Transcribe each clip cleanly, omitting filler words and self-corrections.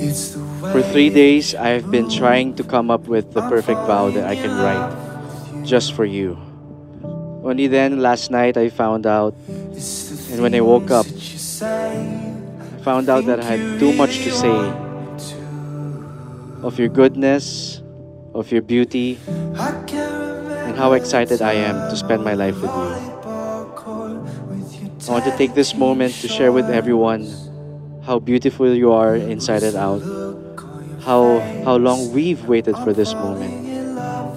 For 3 days, I've been trying to come up with the perfect vow that I can write just for you. Only then, last night, I found out, and when I woke up, I found out that I had too much to say of your goodness, of your beauty, and how excited I am to spend my life with you. I want to take this moment to share with everyone how beautiful you are inside and out, how long we've waited for this moment,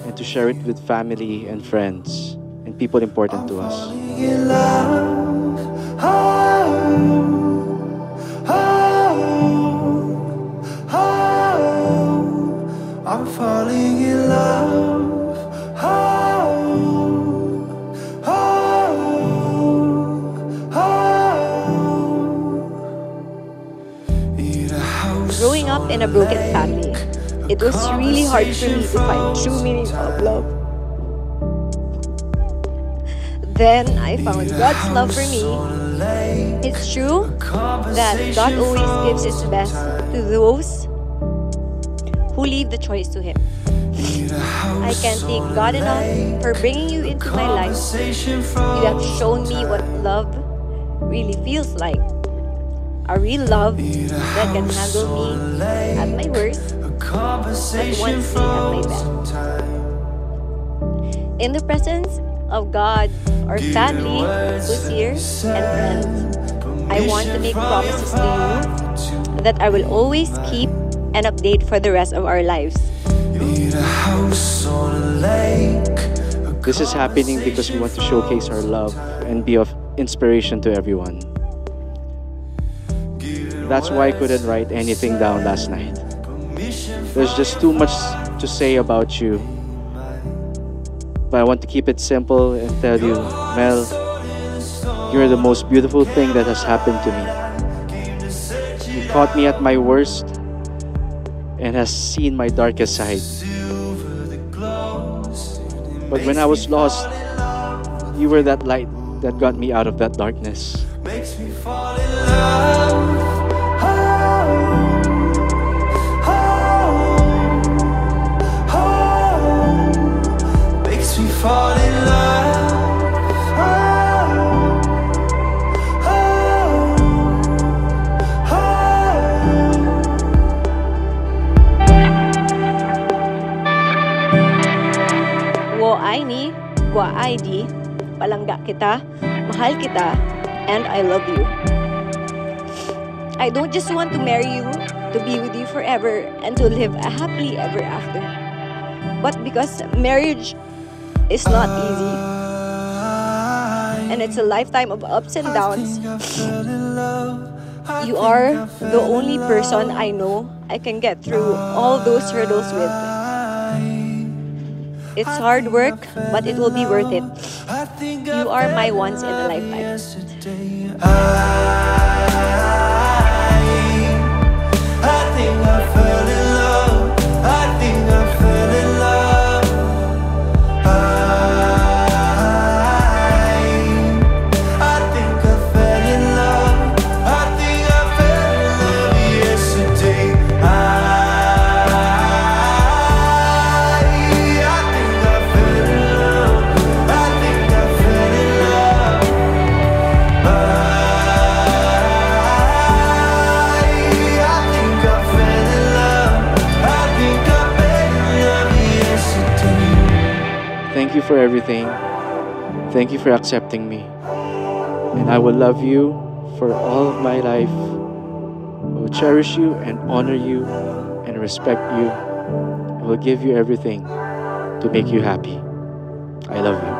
and to share it with family and friends and people important to us. I'm falling in love. Growing up in a broken family, it was really hard for me to find true meaning of love. Then I found God's love for me. It's true that God always gives His best to those who leave the choice to Him. I can't thank God enough for bringing you into my life. You have shown me what love really feels like. A real love that can handle me at my worst, but wants me at my best. In the presence of God, our family, who's here, and friends, I want to make promises to you that I will always keep and update for the rest of our lives. This is happening because we want to showcase our love and be of inspiration to everyone. That's why I couldn't write anything down last night. There's just too much to say about you. But I want to keep it simple and tell you, Mel, you're the most beautiful thing that has happened to me. You caught me at my worst and has seen my darkest side. But when I was lost, you were that light that got me out of that darkness. Makes me fall in love. Fall in love, oh, oh, oh. Woaini, woaidi, palangga kita, mahal kita, and I love you. I don't just want to marry you, to be with you forever, and to live a happily ever after. But because marriage, it's not easy, and it's a lifetime of ups and downs. You are the only person I know I can get through all those hurdles with. It's hard work, but it will be worth it. You are my once in a lifetime. Thank you for everything. Thank you for accepting me. And I will love you for all of my life. I will cherish you and honor you and respect you. I will give you everything to make you happy. I love you.